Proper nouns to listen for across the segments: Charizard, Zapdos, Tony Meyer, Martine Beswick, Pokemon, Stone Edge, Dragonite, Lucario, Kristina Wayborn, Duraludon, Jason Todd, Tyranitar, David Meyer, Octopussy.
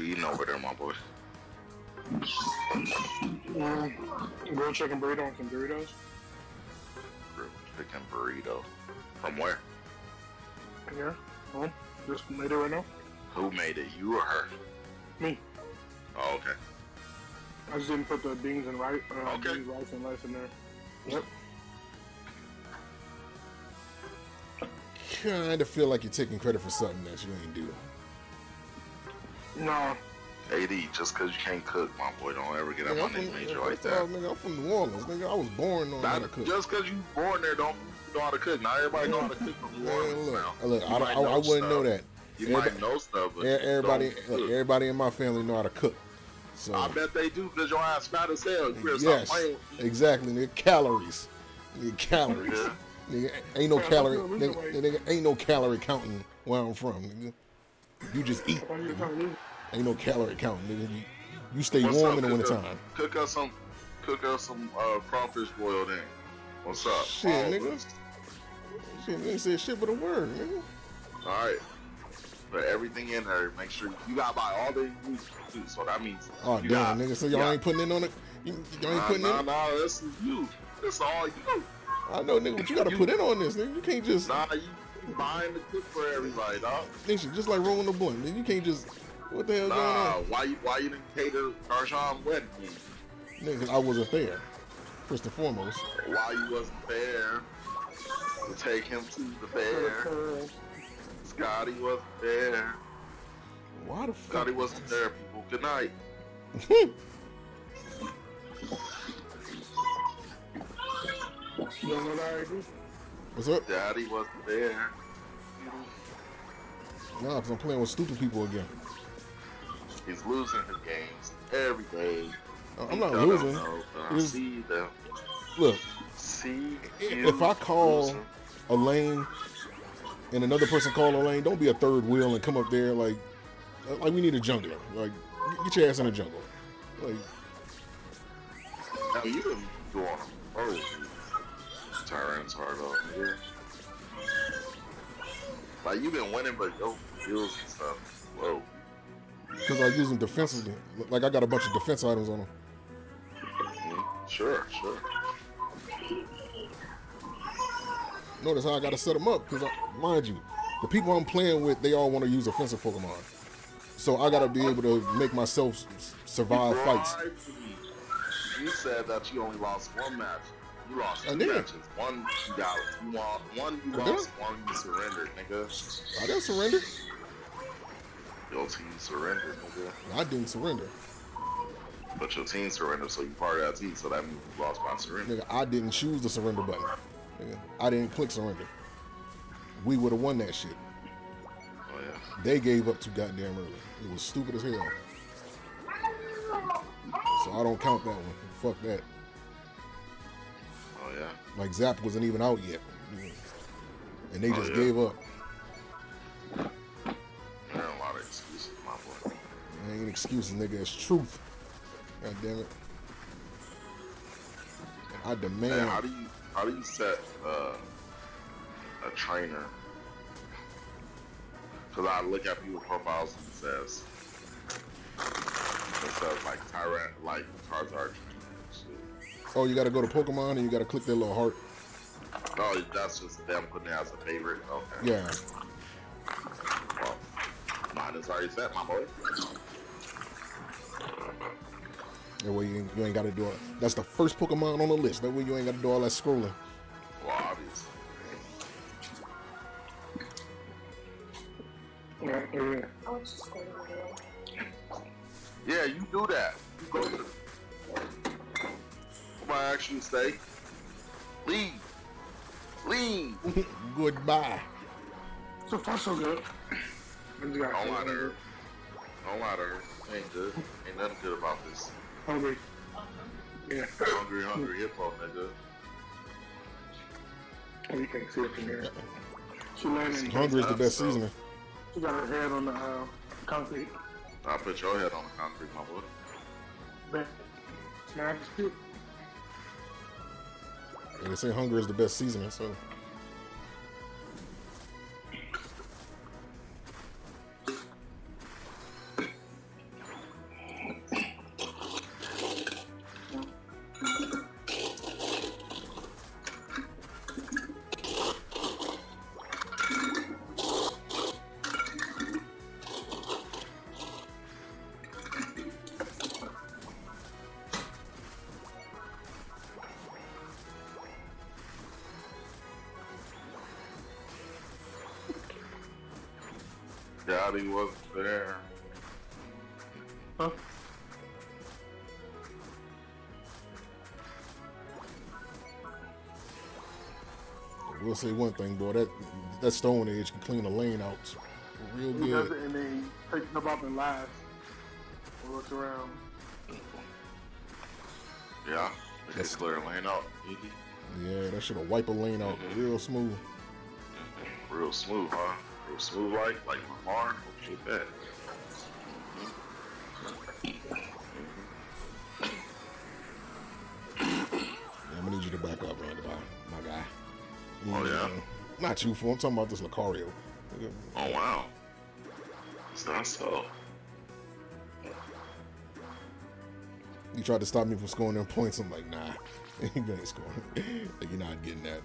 feeding over there, my boy. Grilled chicken burrito and some burritos. Grilled chicken burrito. From where? Yeah, home. Just made it right now. Who made it? You or her? Me. Oh, okay. I just didn't put the beans and rice, okay. Beans, rice and rice in there. Yep. Kind of feel like you're taking credit for something that you ain't do. No. AD, just because you can't cook, my boy, don't ever get up on this major like that. Nigga, I'm from New Orleans, nigga. I was born knowing how to cook. Just because you born there, don't know how to cook. Not everybody know how to cook from New Orleans now. Look, I wouldn't know that. You might know stuff, but everybody in my family know how to cook. So I bet they do, because your ass fat as hell. Yes, exactly, nigga. Calories. Nigga, calories. Yeah. Nigga, ain't no calorie. Nigga, ain't no calorie counting where I'm from, nigga. You just eat. Nigga. Ain't no calorie counting, nigga. You stay warm in the wintertime. Cook us some crawfish boiled in. What's up? Shit, nigga. Shit, nigga said shit with a word, nigga. All right. Put everything in there. Make sure you gotta buy all the ingredients too. So that means. Oh damn, nigga! So y'all ain't putting in on it. Y'all ain't putting in. Nah, this is you. This all you. I know, nigga, but you gotta put in on this, nigga. You can't just. Nah, you buying the tip for everybody, dog. Nigga, just like rolling the blunt, nigga. You can't just. What the hell going on? Why you didn't cater Darshan's wedding? Nigga, I wasn't there. First and foremost. Why you wasn't there? To take him to the fair. Scotty wasn't there. Why the fuck? Scotty wasn't there, people. Good night. What's up? Daddy wasn't there. Nah, because I'm playing with stupid people again. He's losing his games every day. I'm not losing. See them. Look. See. If I call a lane. And another person call a lane, don't be a third wheel and come up there like we need a jungler. Like, get your ass in the jungle. Like, now you didn't go on a road. Tyranitar though, yeah. Like, you've been winning, but your heals and stuff. Whoa. Because I use them defensively. Like, I got a bunch of defense items on them. Sure, sure. Notice how I gotta set them up, because mind you, the people I'm playing with, they all want to use offensive Pokemon. So I gotta be able to make myself survive fights. You said that you only lost one match. You lost two matches. One you got. You lost one. You lost one. You surrendered, nigga. I didn't surrender. Your team surrendered, nigga. I didn't surrender. But your team surrendered, so you part of that team. So that means you lost by surrender. Nigga, I didn't choose the surrender button. I didn't click surrender. We would have won that shit. Oh, yeah. They gave up too goddamn early. It was stupid as hell. So I don't count that one. Fuck that. Oh, yeah. Like, Zap wasn't even out yet. And they just gave up. There are a lot of excuses, my boy. There ain't excuses, nigga. It's truth. God damn it. I demand. Man, how do you set a trainer? Because I look at people's profiles and it says like Tyrant, like Charizard. Oh, you gotta go to Pokemon and you gotta click their little heart. Oh, that's just them putting it as a favorite. Okay. Yeah. Well, mine is already set, my boy. That way you ain't gotta do it. That's the first Pokemon on the list. That way you ain't gotta do all that scrolling. Well, obviously. Yeah, you do that. You go to my action stay. Leave. Leave. Goodbye. So far so good. Don't lie to her. Don't lie to her. Ain't good. Ain't nothing good about this. Hungry. Yeah. Hungry hippo, nigga. Oh, you can't see it from here. Hungry is the best seasoning. She got her head on the concrete. I'll put your head on the concrete, my boy. Bet. Now I just do. They say hungry is the best seasoning, so. forgot he wasn't there. Huh? We'll say one thing, bro. That Stone Edge can clean the lane out real good. He does it and then takes them up and lies. Or looks around. Yeah, they can clear a lane out. Yeah, that should've wiped a lane out real smooth. Real smooth, huh? Real smooth like Lamar. Shit that. Yeah, I'm gonna need you to back up, man, my guy. You know, not you, fool. I'm talking about this Lucario. Oh, wow. It's not so. You tried to stop me from scoring them points. I'm like, nah. You're gonna score. Like, you're not getting that,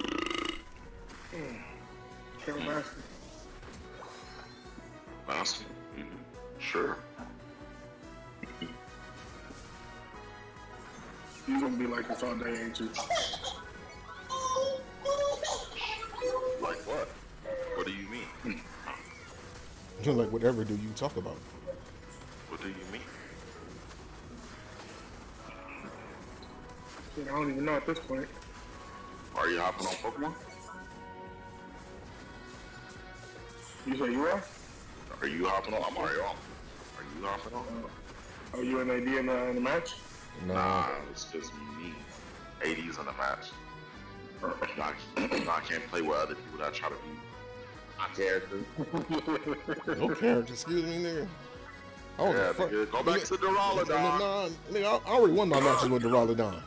man. Kevin Master. Master? Sure. You're gonna be like this all day, ain't you? Like what? What do you mean? Like whatever do you talk about? What do you mean? I don't even know at this point. Are you hopping on Pokemon? You say you are? Are you hopping on? I'm already on. Are you hopping on? Are you an AD in the match? Nah, it's just me. AD's in the match. I can't play with other people that I try to be my character. No character, excuse me, nigga. Oh, yeah, nigga. Go back to Duraludon. Nigga, I already won my matches with Duraludon.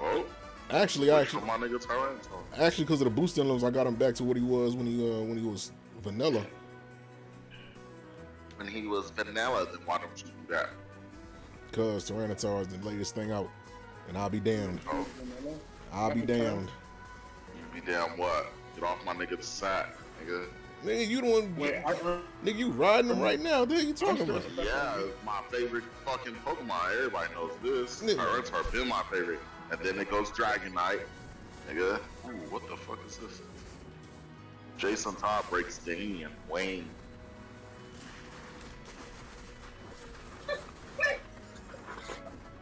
Well, actually, my nigga Tyranitar. Actually, because of the boost emblems, I got him back to what he was when he was vanilla. When he was vanilla, then why don't you do that? Because Tyranitar is the latest thing out, and I'll be damned. Oh. I'll be damned. You be damn what? Get off my nigga the sack, nigga. Nigga, you don't. Nigga, you riding him right now? Dude, you talking about? Yeah, my favorite fucking Pokemon. Everybody knows this. Tyranitar been my favorite, and then it goes Dragonite, nigga. Ooh, what the fuck is this? Jason Todd breaks Danny and Wayne.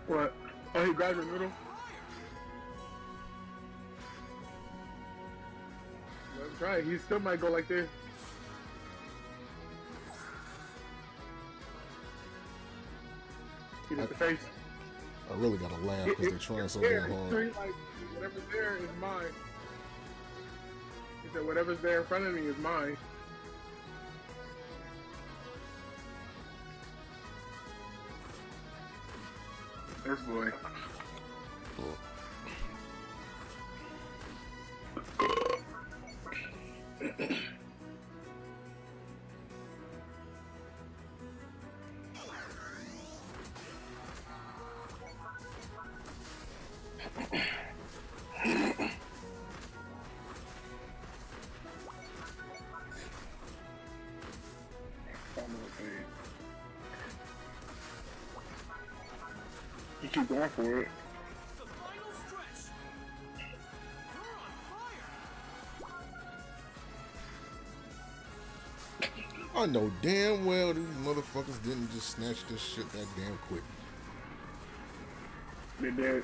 What? Oh, he grabbed your middle. That's right, he still might go like this. Get at the face. I really gotta laugh because they're trying so damn hard. Like, whatever's there is mine. He said, whatever's there in front of me is mine. This boy. You keep going for it. I know damn well these motherfuckers didn't just snatch this shit that damn quick. They did.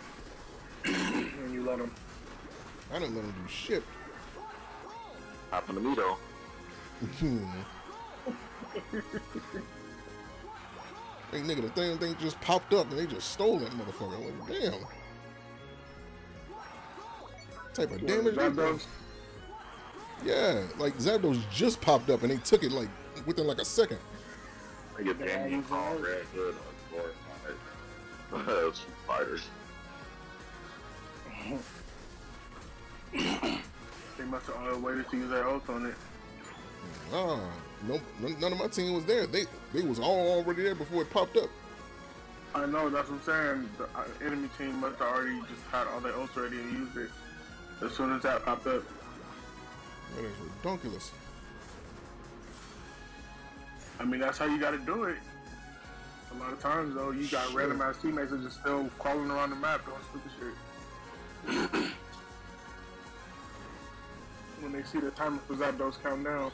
And you let them. I didn't let them do shit. Happened to me though. Hey nigga, the damn thing just popped up and they just stole that motherfucker. I'm like, damn. What type of damage that does? Yeah, like Zapdos just popped up and they took it like within like a second. I get damn you call red hood on the fighters. They must have all waited to use their ult on it. Nah, no, none of my team was there. They was all already there before it popped up. I know, that's what I'm saying. The enemy team must have already just had all their ults ready and used it as soon as that popped up. That is ridiculous. I mean, that's how you gotta do it. A lot of times, though, you got random ass teammates that are just still crawling around the map doing stupid shit. When they see the timer for Zapdos count down.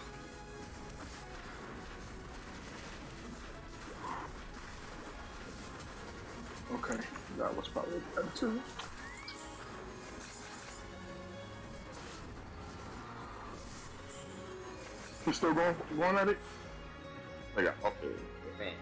that was probably bad too. He's still going at it? I got up there. Man.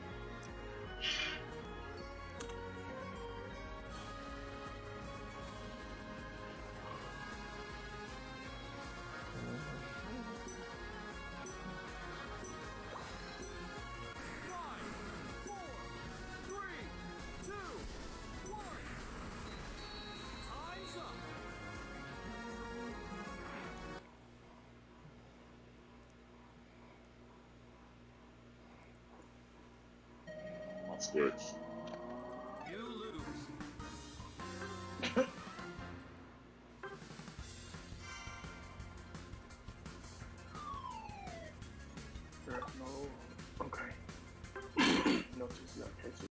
Sticks. You lose. No. Okay. No, just not catching.